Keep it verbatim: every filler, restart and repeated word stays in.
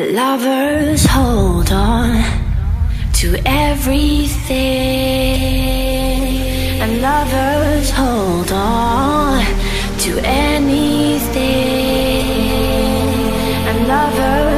But lovers hold on to everything, and lovers hold on to anything, and lovers